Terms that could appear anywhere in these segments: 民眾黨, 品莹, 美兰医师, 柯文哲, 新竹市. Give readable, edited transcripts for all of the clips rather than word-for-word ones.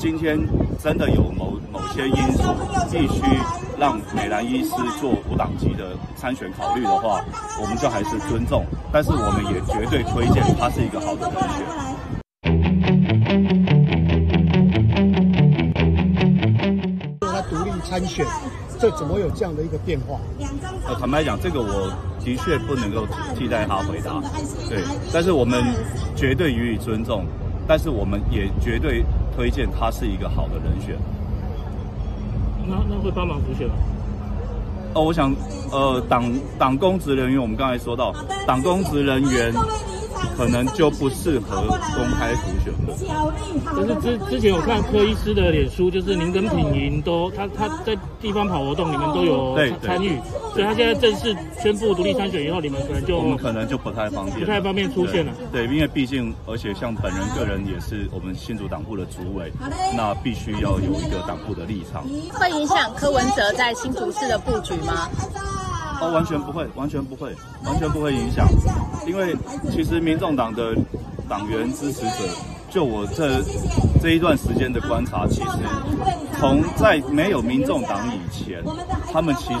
今天真的有某些因素，必须让美兰医师做无党籍的参选考虑的话，我们就还是尊重，但是我们也绝对推荐他是一个好的人选。 参选，这怎么有这样的一个变化？坦白讲，这个我的确不能够替代他回答，对。但是我们绝对予以尊重，但是我们也绝对推荐他是一个好的人选。那会帮忙补选吗？哦，我想，党公职人员，我们刚才说到，党公职人员可能就不适合公开补选了。 但是之前我看柯医师的脸书，就是您跟品莹都他在地方跑活动，你们都有参与，所以他现在正式宣布独立参选以后，你们可能就不太方便出现了。对，因为毕竟而且像本人个人也是我们新竹党部的主委，那必须要有一个党部的立场。会影响柯文哲在新竹市的布局吗？ 哦，完全不会影响，因为其实民众党的党员支持者，就我这一段时间的观察，其实从在没有民众党以前，他们其实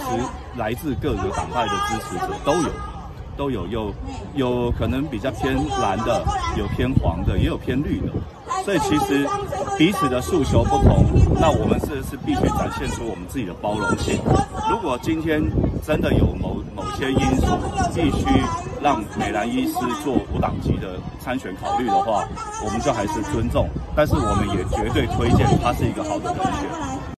来自各个党派的支持者都有，有可能比较偏蓝的，有偏黄的，也有偏绿的，所以其实彼此的诉求不同，那我们是必须展现出我们自己的包容性。如果今天 真的有某些因素，必须让美兰医师做无党籍的参选考虑的话，我们就还是尊重，但是我们也绝对推荐他是一个好的人选。